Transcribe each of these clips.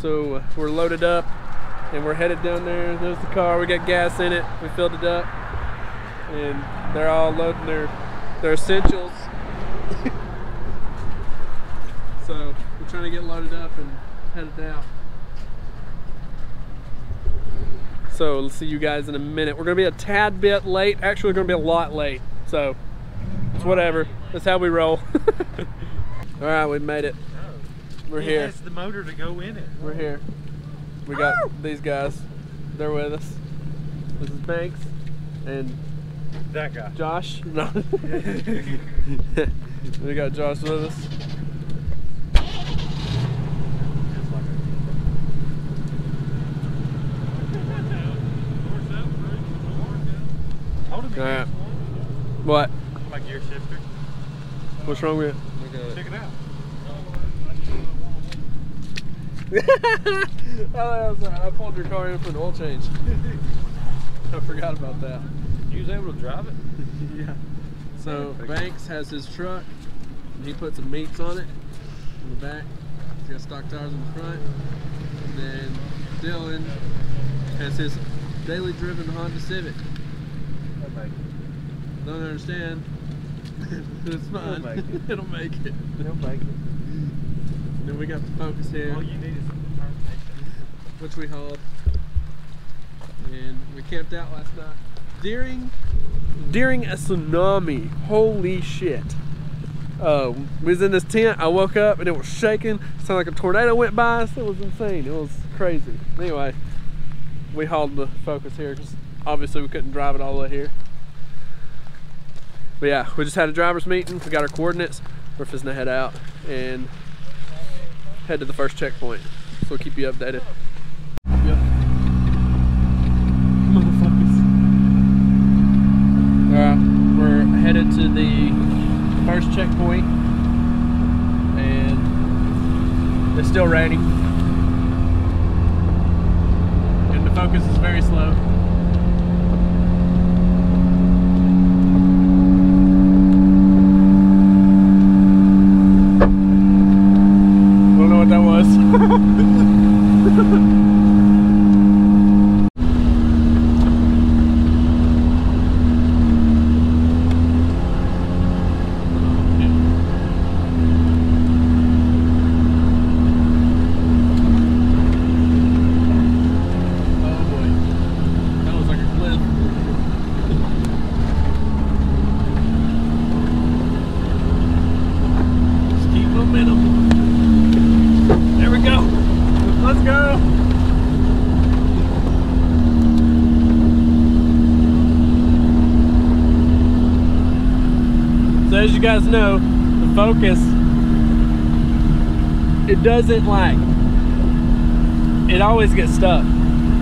So we're loaded up and we're headed down there. There's the car, we got gas in it, we filled it up, and they're all loading their essentials. So we're trying to get loaded up and headed out. So let's see you guys in a minute. We're gonna be a tad bit late. Actually, we're gonna be a lot late. So it's whatever. That's how we roll. All right, we made it. We're here. That's the motor to go in it. We're here. We got these guys. They're with us. This is Banks and that guy. Josh. No. We got Josh with us. Alright. What? My gear shifter. What's wrong with it? Check it out. I pulled your car in for an oil change. I forgot about that. You was able to drive it? Yeah. So Banks has his truck and he put some meats on it in the back. He's got stock tires in the front. And then Dylan has his daily driven Honda Civic. Don't understand. It's fine. It'll make it. It'll make it. And then we got the Focus here. All you need is some determination. Which we hauled. And we camped out last night. During a tsunami. Holy shit. We was in this tent. I woke up and it was shaking. It sounded like a tornado went by. So it was insane. It was crazy. Anyway, we hauled the Focus here because obviously we couldn't drive it all the way here. But yeah, we just had a driver's meeting. We got our coordinates. We're finna head out and head to the first checkpoint. So we'll keep you updated. Yep. Motherfuckers. Alright, we're headed to the first checkpoint. And it's still raining. And the Focus is very slow. As you guys know, the Focus, it doesn't like, it always gets stuck.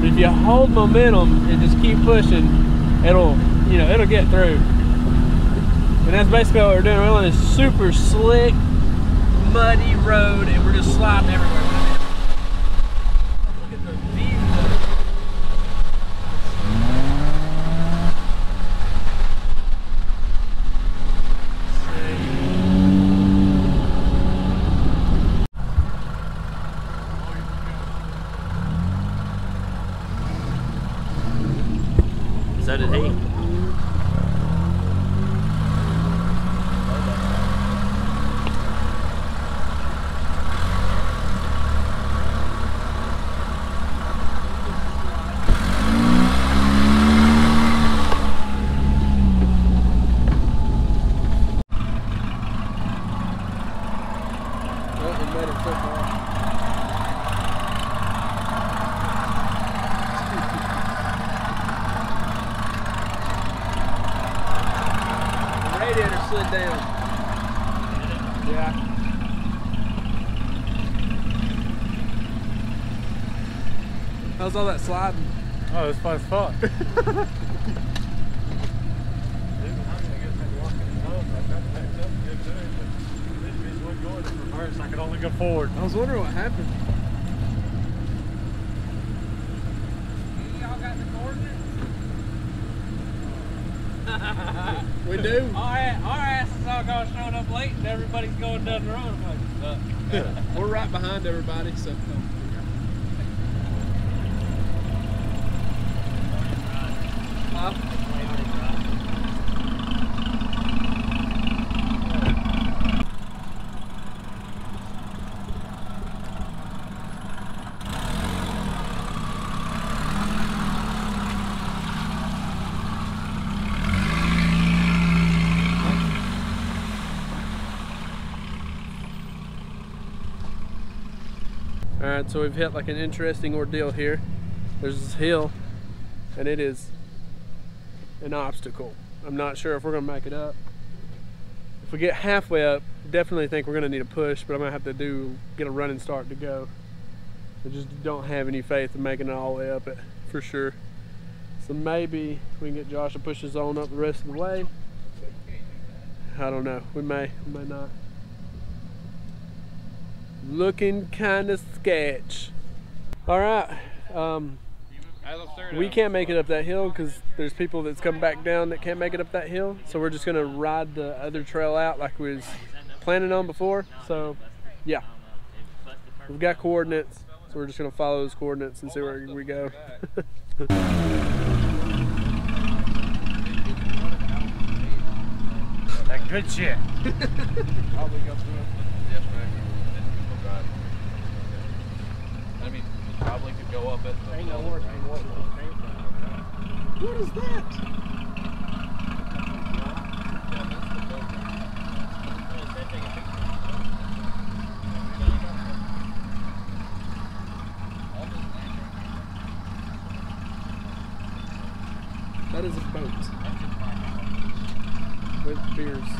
But if you hold momentum and just keep pushing, it'll, you know, it'll get through. And that's basically what we're doing. We're on this super slick, muddy road and we're just sliding everywhere. So did he. How's all that sliding? Oh, it was fun as fuck. I could only go forward. I was wondering what happened. Y'all got the coordinates? We do. Our asses all got showing up late and everybody's going down the road. We're right behind everybody, so side. So we've hit like an interesting ordeal here. There's this hill and it is an obstacle. I'm not sure if we're gonna make it up. If we get halfway up, definitely think we're gonna need a push, but I'm gonna have to get a running start to go. I just don't have any faith in making it all the way up it for sure. So maybe we can get Josh to push his own up the rest of the way. I don't know, we may not. Looking kinda sketch. All right, we can't make it up that hill because there's people that's come back down that can't make it up that hill. So we're just gonna ride the other trail out like we was planning on before. So yeah, we've got coordinates. So we're just gonna follow those coordinates and see where we go. That good shit. Probably could go up at the ain't no work. What is that? That is a boat with beers.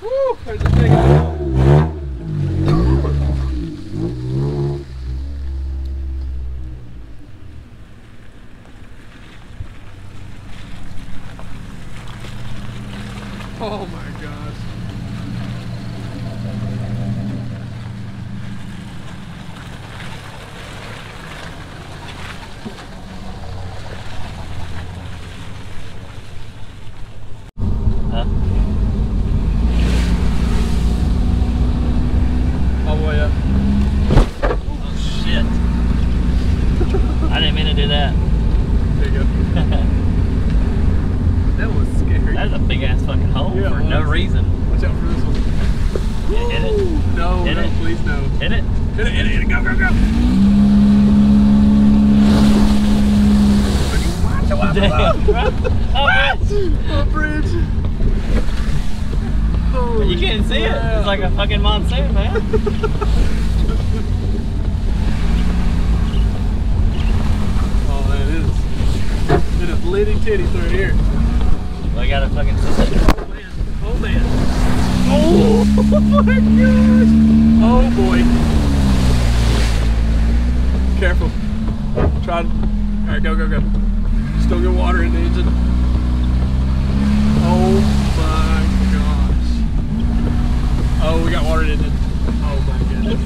Woo! There's a big one. Oh my gosh. That was scary. That is a big ass fucking hole for no reason. Watch out for this one. Hit it. No, hit no, it. Please no. Hit it. Hit it, hit it, hit it. Go, go, go. Oh, bridge. Oh, you can't see it. It's like a fucking monsoon, man. Litty titty through here. Well, I gotta fucking. Oh man. Oh man. Oh my gosh. Oh boy. Careful. Try. Alright, go, go, go. Still get water in the engine. Oh my gosh. Oh, we got water in it. Oh my goodness.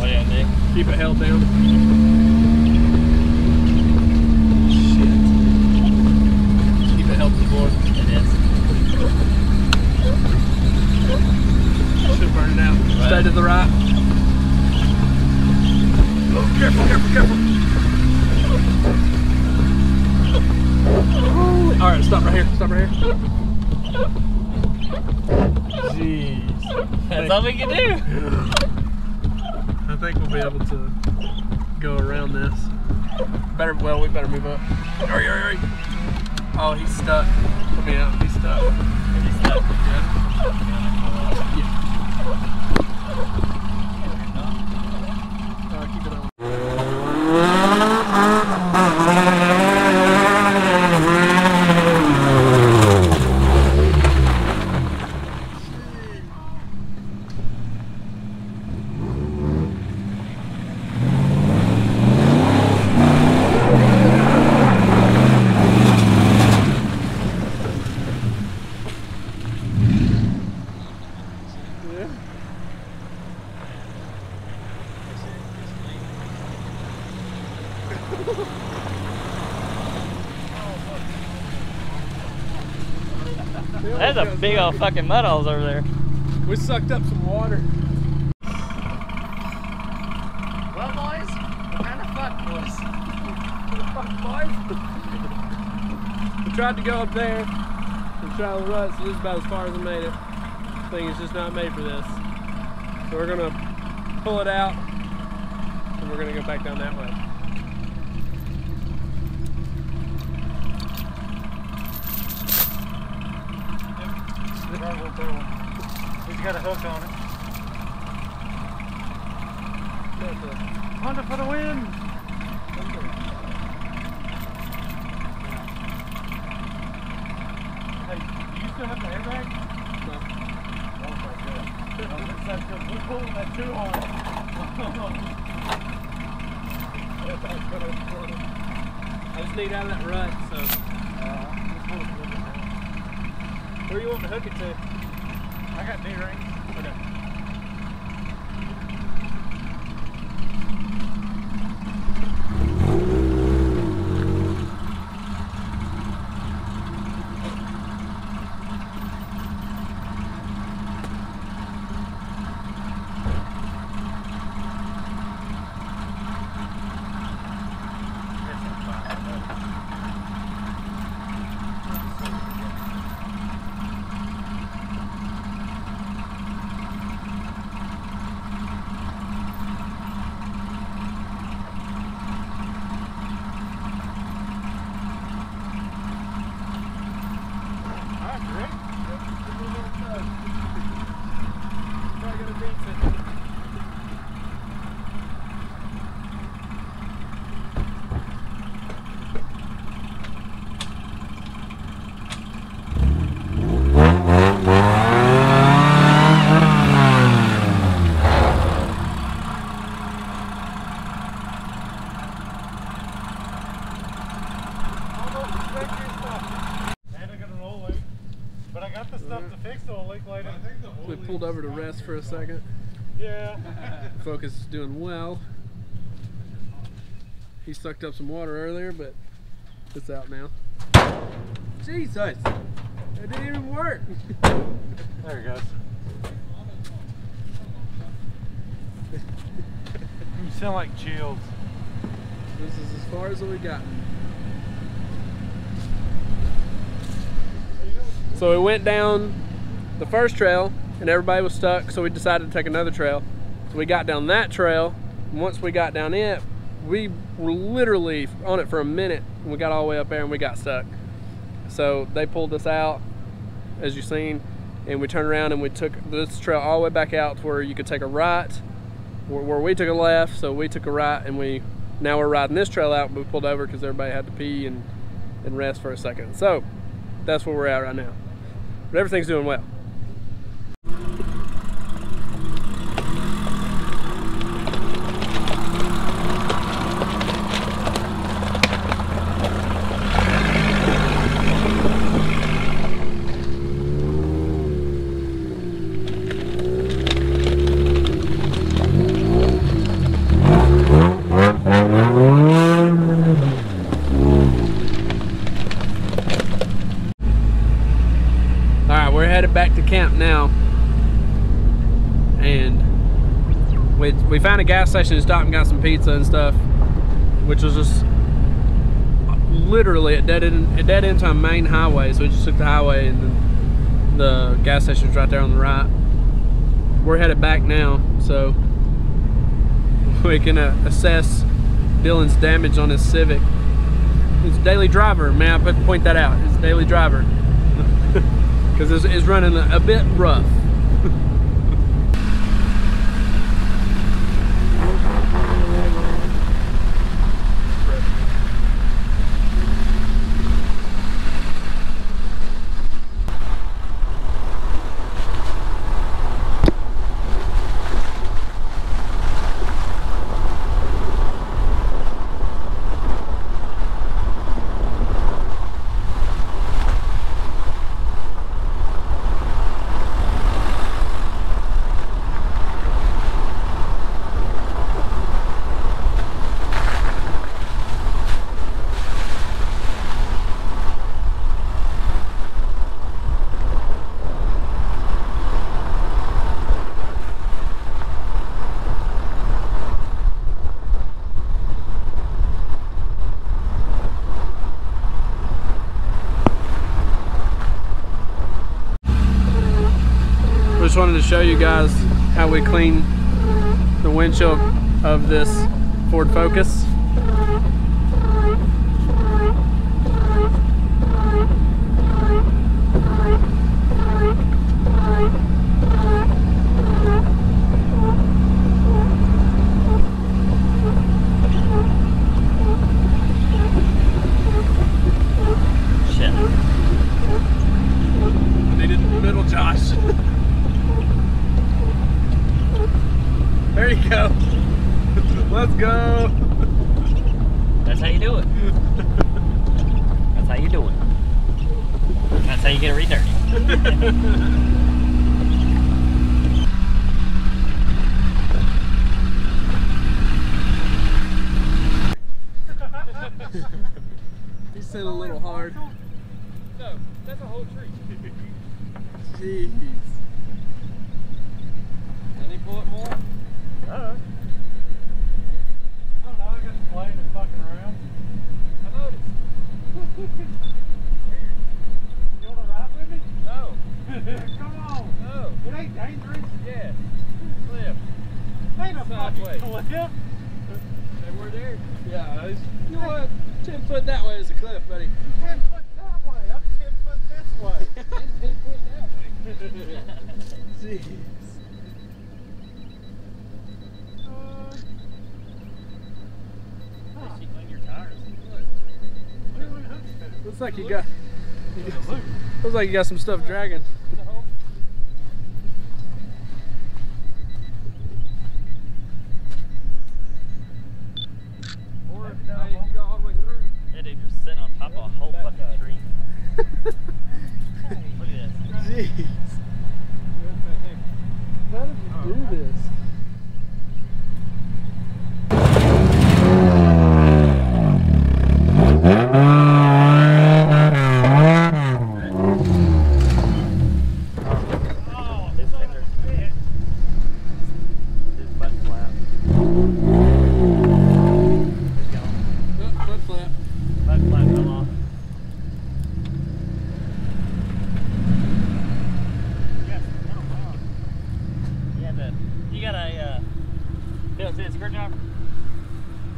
Oh yeah, Nick. Keep it held down. Stay to the right. Oh, careful, careful, careful. Alright, stop right here. Stop right here. Jeez. That's all we can do. I think we'll be able to go around this. Better, well, we better move up. Hurry, hurry, hurry. Oh, he's stuck. Come me out. He's stuck. He's stuck. Yeah. Yeah. There's a big old fucking mud holes over there. We sucked up some water. Well, boys, we're kind of fucked, boys. We tried to go up there and travel the ruts, so this is about as far as I made it. I think it's just not made for this. So we're gonna pull it out and we're gonna go back down that way. He's got a hook on it. Honda for the win! Hey, do you still have the airbag? No. Oh my god. Oh, looks like we're pulling that too hard. I just need out of that rut, so. Where do you want to hook it to? I got D-ring. Okay. We pulled over to rest for a second. Yeah. Focus is doing well. He sucked up some water earlier, but it's out now. Jesus! That didn't even work! There it goes. You sound like chills. This is as far as we got. So we went down the first trail and everybody was stuck, so we decided to take another trail. So we got down that trail, and once we got down it, we were literally on it for a minute, and we got all the way up there and we got stuck. So they pulled us out, as you've seen, and we turned around and we took this trail all the way back out to where you could take a right, where we took a left, so we took a right, and now we're riding this trail out, but we pulled over because everybody had to pee and rest for a second. So that's where we're at right now. But everything's doing well. Back to camp now, and we found a gas station and stopped and got some pizza and stuff, which was just literally at dead end to a main highway, so we just took the highway, and then the gas station's right there on the right. We're headed back now so we can assess Dylan's damage on his Civic. His daily driver, may I point that out, his daily driver, because it's running a bit rough. Just wanted to show you guys how we clean the windshield of this Ford Focus. Shit. I needed a little Josh. There you go. Let's go. That's how you do it. That's how you do it. That's how you get it re-dirty. He said a little hard. No, that's a whole tree. Jeez. Can he pull it more? Uh-huh. I don't know, I got to play and fucking around. I noticed. Weird. You want to ride with me? No. Come on. No. It ain't dangerous. Yeah. Cliff. It ain't a fucking cliff. They were there. Yeah. You know what? 10 foot that way is a cliff, buddy. 10 foot that way. I'm 10 foot this way. And 10 foot that way. Jeez. Looks like you got some stuff dragging. Or if you go all the way through. That dude just sitting on top of a whole fucking tree. Look at this. Jeez. How did you do this?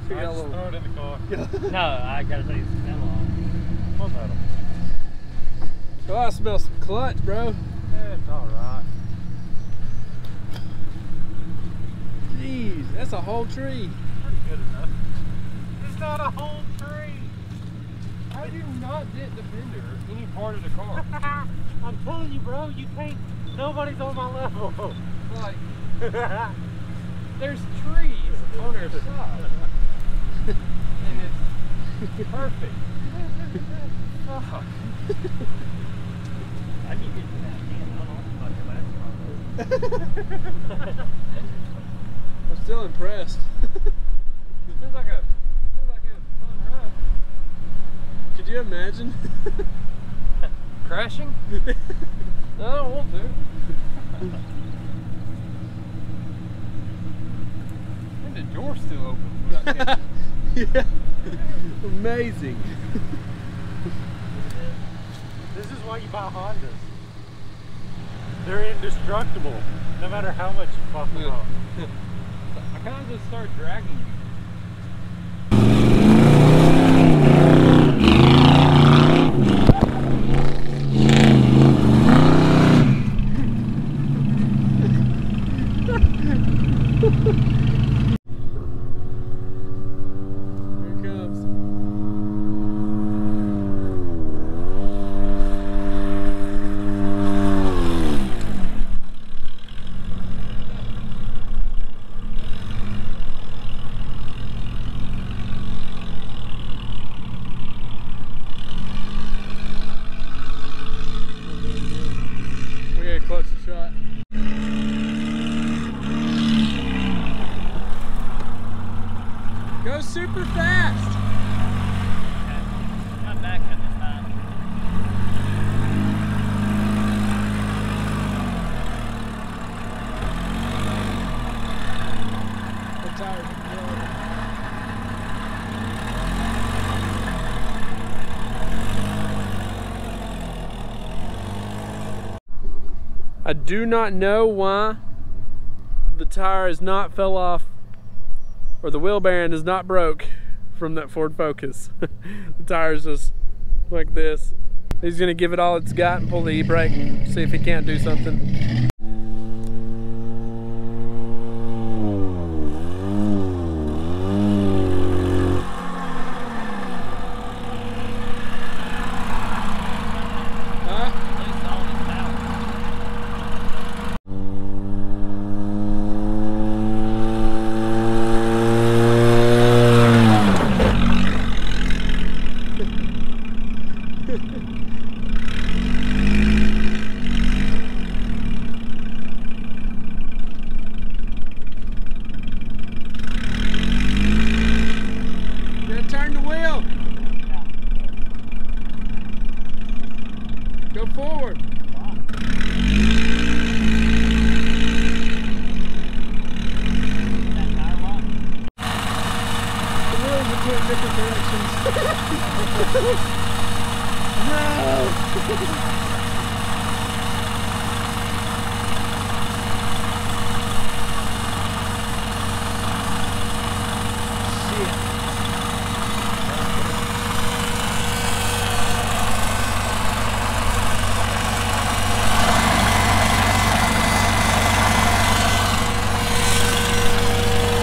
Just throw it in the car. No, I gotta take some metal off. What metal? Oh, I smell some clutch, bro. Yeah, it's alright. Jeez, that's a whole tree. That's good enough. It's not a whole tree. How do you not dent the fender or any part of the car? I'm telling you, bro, you can't. Nobody's on my level. Like, there's trees on our side. And it's perfect. Oh. I need to get to that damn last time. I'm still impressed. It feels like a fun ride. Could you imagine? Crashing? No, I don't want to. And the door's still open without catching. Yeah. Amazing. This is why you buy Hondas. They're indestructible, no matter how much you fuck them up. I kind of just start dragging you. Super fast! Okay. Not back at this time. I'm tired of the road. I do not know why the tire has not fell off, or the wheel bearing is not broke from that Ford Focus. The tire's just like this. He's gonna give it all it's got and pull the e-brake and see if he can't do something. No.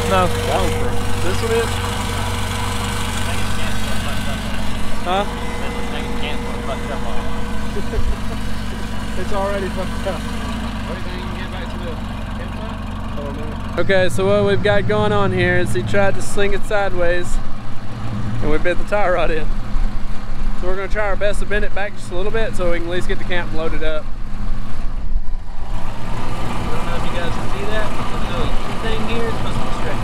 That was perfect. This one is? Huh? It's already fucked up. What do you think you can get back to the campsite? Oh, no. Okay, so what we've got going on here is he tried to sling it sideways and we bit the tie rod in. So we're going to try our best to bend it back just a little bit so we can at least get the camp loaded up. I don't know if you guys can see that, but the little thing here is supposed to be straight.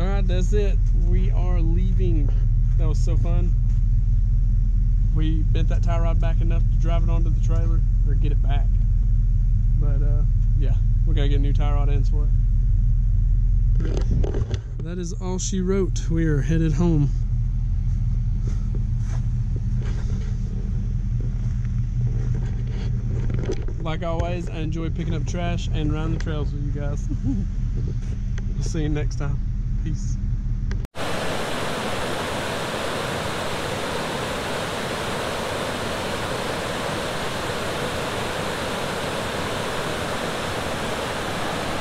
Alright, that's it. We are leaving. That was so fun. We bent that tie rod back enough to drive it onto the trailer, or get it back. But yeah, we gotta get a new tie rod ends for it. That is all she wrote. We are headed home. Like always, I enjoy picking up trash and running the trails with you guys. We'll see you next time. Peace.